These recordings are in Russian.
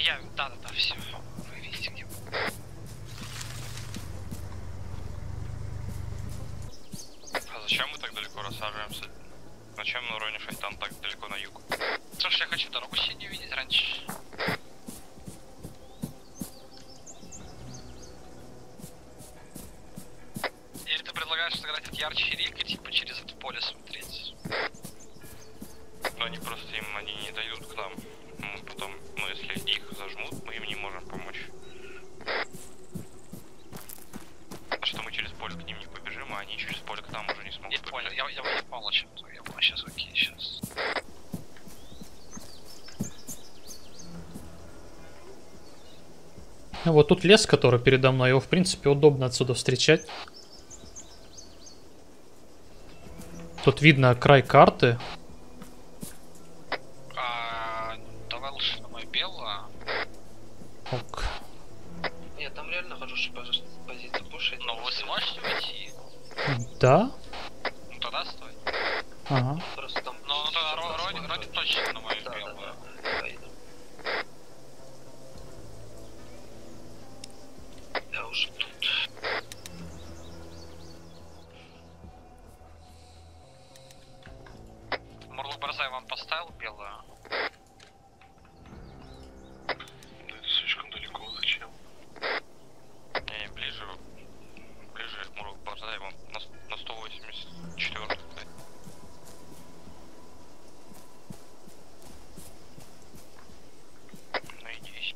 моя... Да-да-да, все. Вы видите, где... А зачем мы так далеко рассаживаемся? Зачем на уровне 6 там так далеко на юг? Слушай, я хочу дорогу синюю видеть раньше. Или ты предлагаешь сыграть этот ярче рек и типа через это поле смотреть? Но они просто им, они не дают к нам. Мы потом, ну если их зажмут, мы им не можем помочь. Потому что мы через поле к ним не побежим, а они через поле к нам уже не смогут. Я понял, я понял, о чем -то. Я понял, сейчас окей, сейчас. Вот тут лес, который передо мной, его в принципе удобно отсюда встречать. Тут видно край карты. Давай лучше на мое белое. Ок. Нет, там реально хорошая позиция пушить. Но вы сможете уйти? Да. Ну тогда стой. Ага. Просто там... Ну тогда Роди точно на мою белую. Да, уже тут. Мурлу Борзай вам поставил белую? Это слишком далеко, зачем? Не, ближе, ближе Мурлу Борзай вам на 184. Найдись.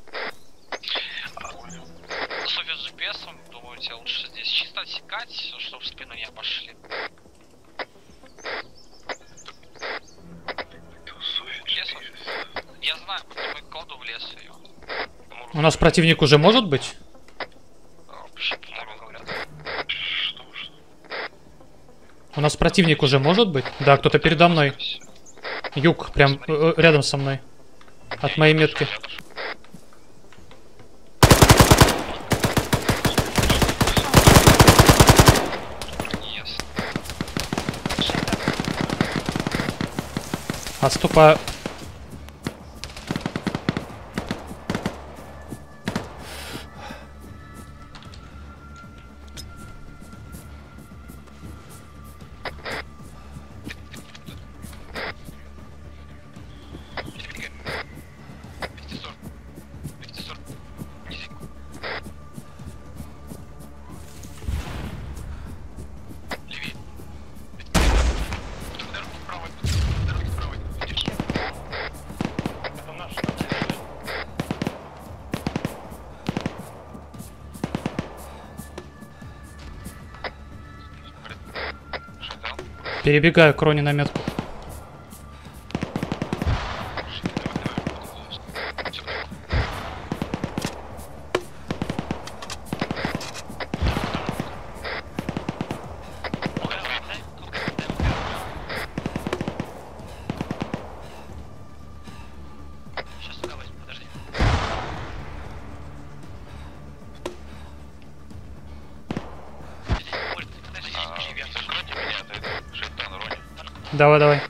Суффикс с бесом, думаю, тебе лучше здесь чисто отсекать, чтобы в спину не обошли. Я знаю, мы кладу в лес ее. У нас противник уже может быть? У нас противник уже может быть? Да, кто-то передо мной. Юг, прям рядом со мной. От моей метки. Отступаю. Перебегаю к Рони на метку. Давай, давай.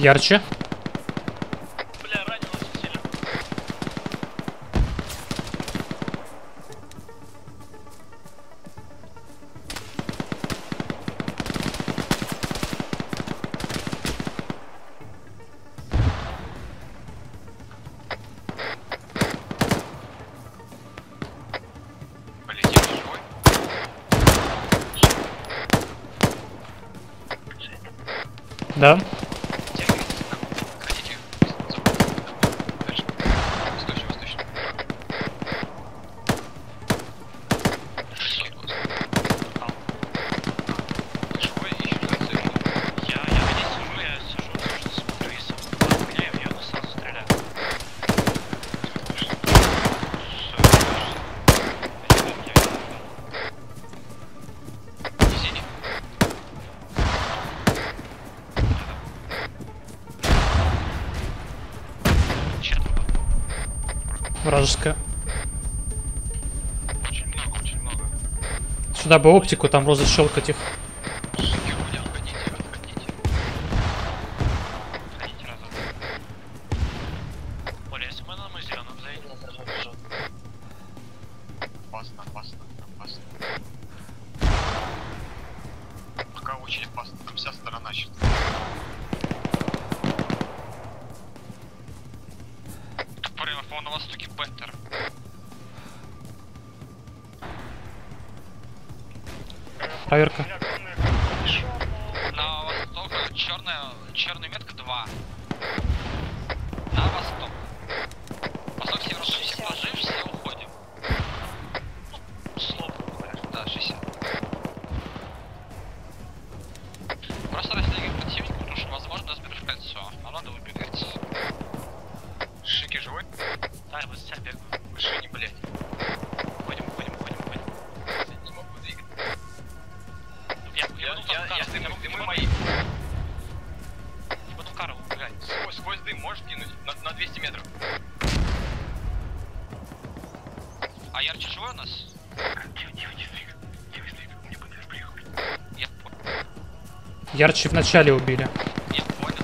Ярче. Бля, ранилась сильно. Да. Хотите? Восточно. Большой и еще раз. Я здесь сижу, потому что смотрю и сам стреляю, я на сразу стреляю. Вражеская. Очень много, очень много. Сюда бы оптику, там разощелкать их. Опасно, опасно, опасно. Пока очень опасно, там вся сторона сейчас. Он на востоке беттер. Проверка. На восток черная метка 2. На восток. Восток северо-60 ложишься, уходим. Ну, слоп, да, 60. Просто растягиваем противника, потому что возможно разберу в кольцо. А надо выбегать. Шики живой? Да, я вот сейчас бегаю. Шики, блядь. Уходим. Не могу двигаться. Я дымом, дымы мои. Я буду в кару, блядь. Сквозь дым можешь кинуть? На 200 метров. А ярче живой у нас? Тихо, мне БТР приехал. Я понял. Ярче вначале убили. Я понял.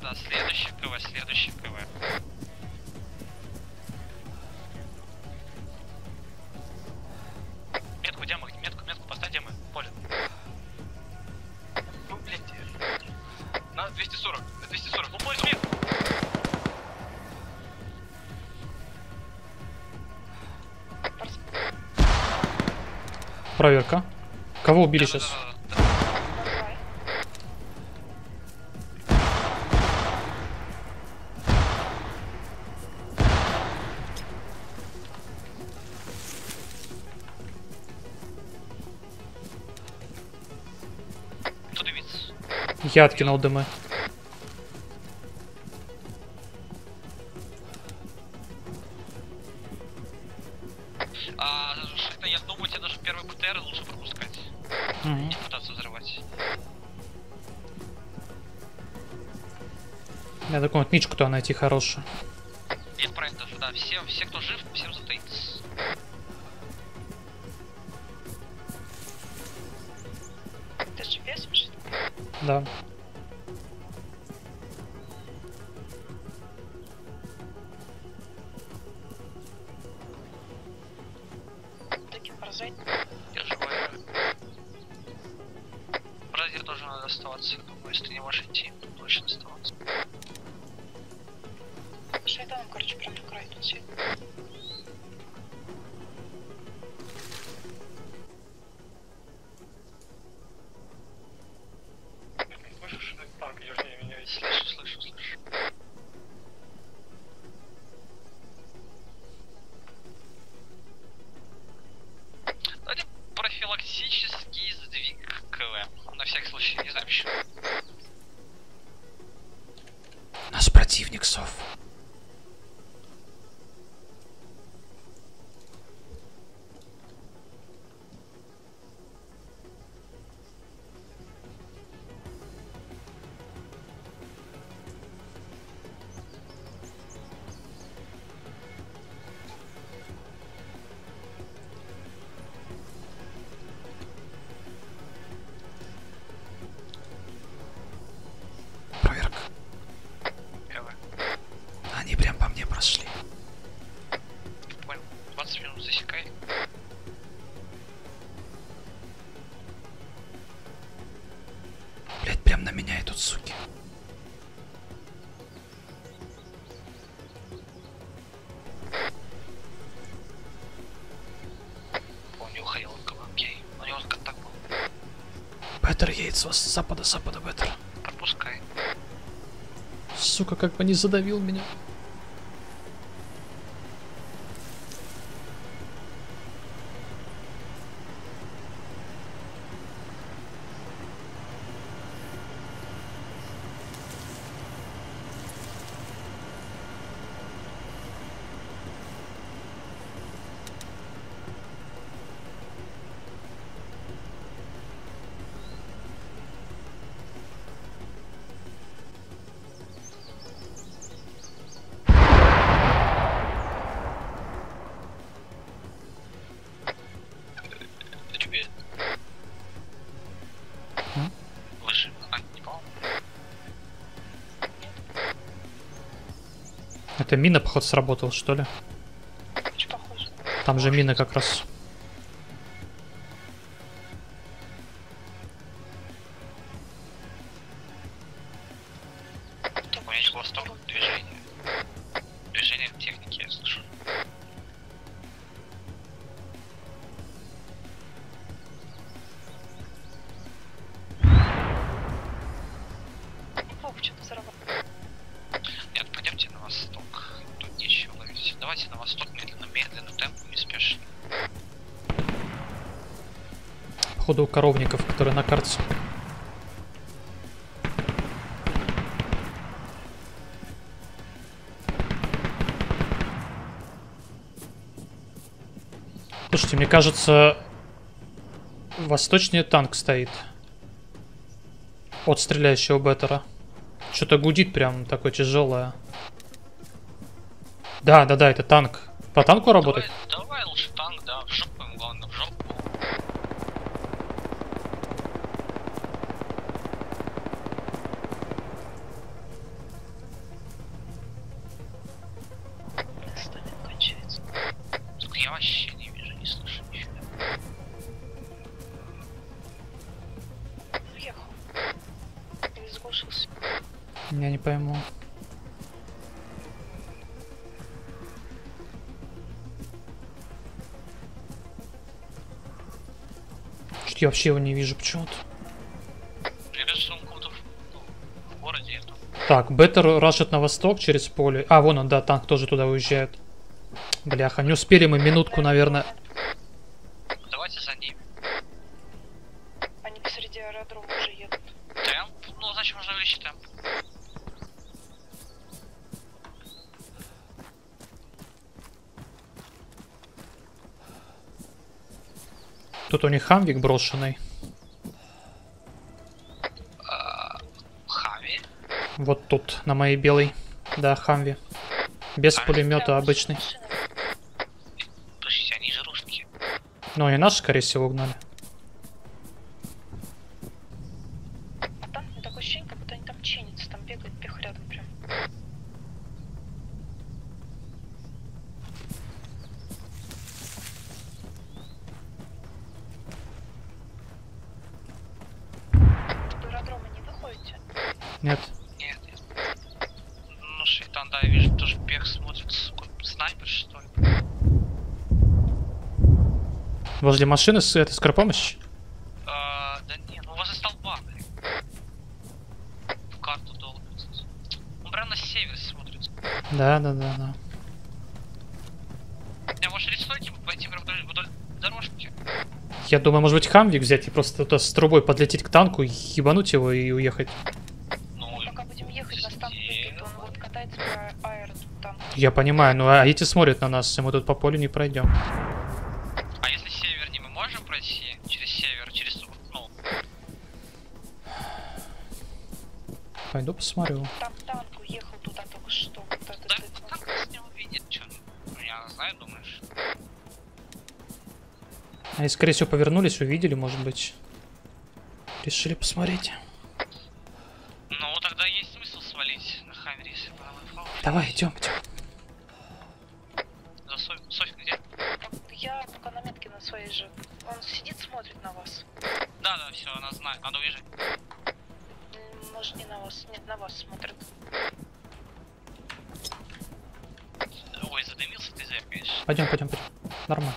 Да, следующий КВ. Метку поставь, демы, поле. Ну, блядь. На 240, на 240, ну, поле метку. Проверка. Кого убили сейчас? Я откинул дымы. Я думаю, тебе даже первый БТР лучше пропускать. Не пытаться взрывать. Я такой вот мичку-то найти хорошую. Нет, правильно, да. Все, кто жив, всем затаится. Ты же весишь? Да. Таки поражай. Я живой. Бразер тоже надо оставаться. Думаю, если ты не можешь идти, точно оставаться. Шайтан, короче, прям край тут сидит. Слышу. Давайте профилактический сдвиг КВ. На всякий случай, не знаю еще. Наш противник сов. Прошли. Понял. 20 минут засекай. Блять, прям на меня идут, суки. с вас с запада, Беттер. Отпускай. Сука, как бы не задавил меня. Это мина, походу, сработала, что ли? Там же мина как раз. У коровников, которые на карте. Слушайте, мне кажется, восточнее танк стоит от стреляющего Беттера. Что-то гудит прям такое тяжелое. Да, это танк. По танку работает? Давай лучше танк, да, в жопу им, главное, в жопу. Я не пойму. Что-то я вообще его не вижу почему-то. Так, Беттер рашит на восток через поле. А, вон он, да, танк тоже туда уезжает. Бляха, не успели мы минутку, наверное. Давайте за ним. Они посреди аэродрома уже едут. Темп? Ну, значит, можно увеличить темп. Тут у них хамвик брошенный. Хамви? Вот тут, на моей белой. Да, хамви. Без пулемета обычный. Слушайте, они же русские. Ну, они наши, скорее всего, угнали. А там такое ощущение, как будто они там чинятся, там бегает пех рядом прям. Нет. Нет, нет. Ну, шайтан, да, я вижу, тоже бег смотрит, сука, снайпер, что ли? Возле машины с этой скорой помощи? Да нет, ну возле столба, блин. В карту долго. Он прям на север смотрит. Да. Я, может, рисую, типа, пойти прям вдоль дорожки? Я думаю, может быть, хамвик взять и просто туда с трубой подлететь к танку, ебануть его и уехать. Я понимаю, ну а эти смотрят на нас, и мы тут по полю не пройдем. А если севернее, мы можем пройти через север, через... Ну. Пойду посмотрю. Там танк уехал туда только что. Да, танк с ним увидит, что? Ну, я знаю, думаешь. Они, скорее всего, повернулись, увидели, может быть. Решили посмотреть. Ну, тогда есть смысл свалить на Хаммере, если бы она... Давай, идем. Я пока на метке на своей же. Он сидит, смотрит на вас. Да, все, она знает. Надо уезжать. Может, не на вас. Нет, на вас смотрит. Ой, задымился ты, зря, конечно. Пойдем. Нормально.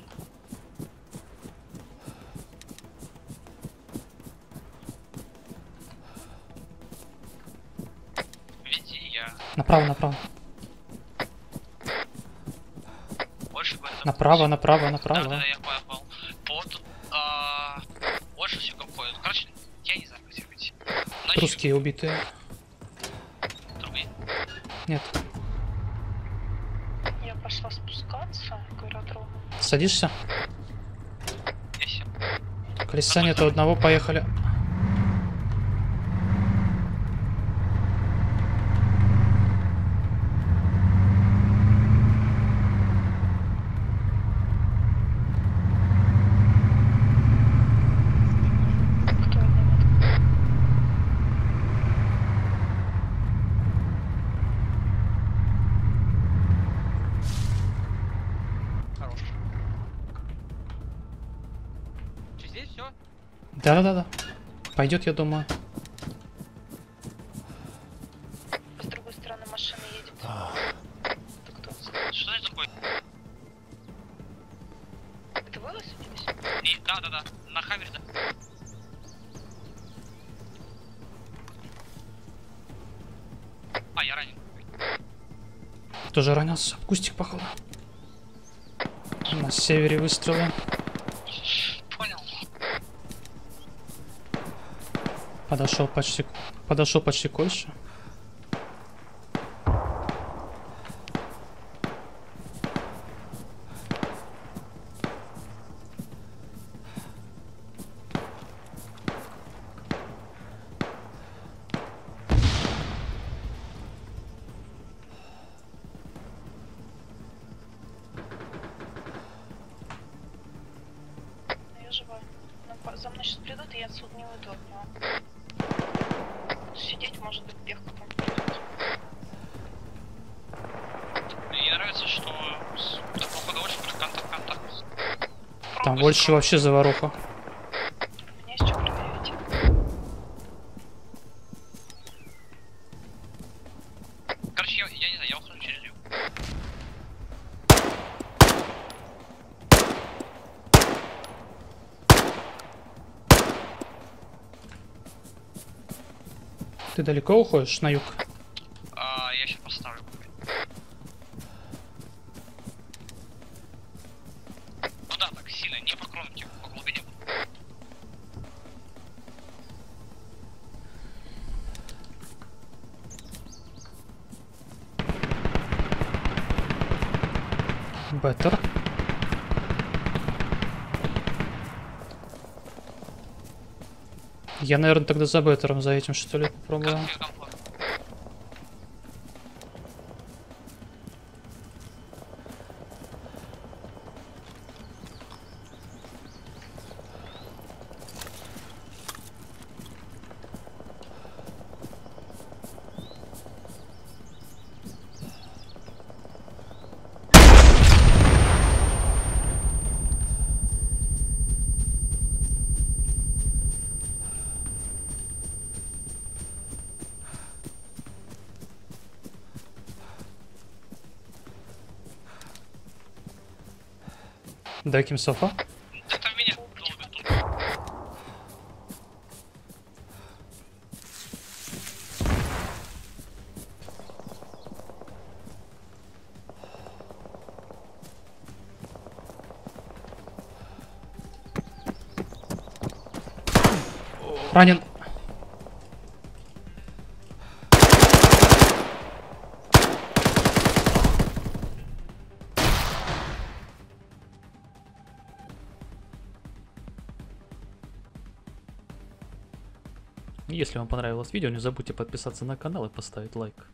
Направо, направо. Направо, направо, направо. Да, я попал. Под... больше всего ходит. Короче, я не знаю, где быть. Русские убитые. Другие? Нет. Я пошла спускаться, говорю, другу. Садишься? Я сел. Колеса нету одного, поехали. Да-да-да, пойдет, я думаю. С другой стороны машина едет. Это кто? Что это такое? Это было сегодня? Да-да-да, на Хаммер. А, я ранен. Тоже ранился, кустик походу. На севере выстрелы. Подошел почти кольше. Я жива. Но за мной сейчас придут, и я отсюда не уйду. Сидеть, может быть, бег потом придет. Мне нравится, что там походу очень контакт. Там больше вообще заваруха. У меня есть что проверить. Короче, я не знаю, я ухожу через него. Ты далеко уходишь на юг? Я сейчас поставлю. Ну да, так сильно, не по кромке, по глубине. Беттер. Я, наверное, тогда за Беттером, за этим, что ли, попробую. Дай кимсофа. Да там меня долго тут. Ранен. Если вам понравилось видео, не забудьте подписаться на канал и поставить лайк.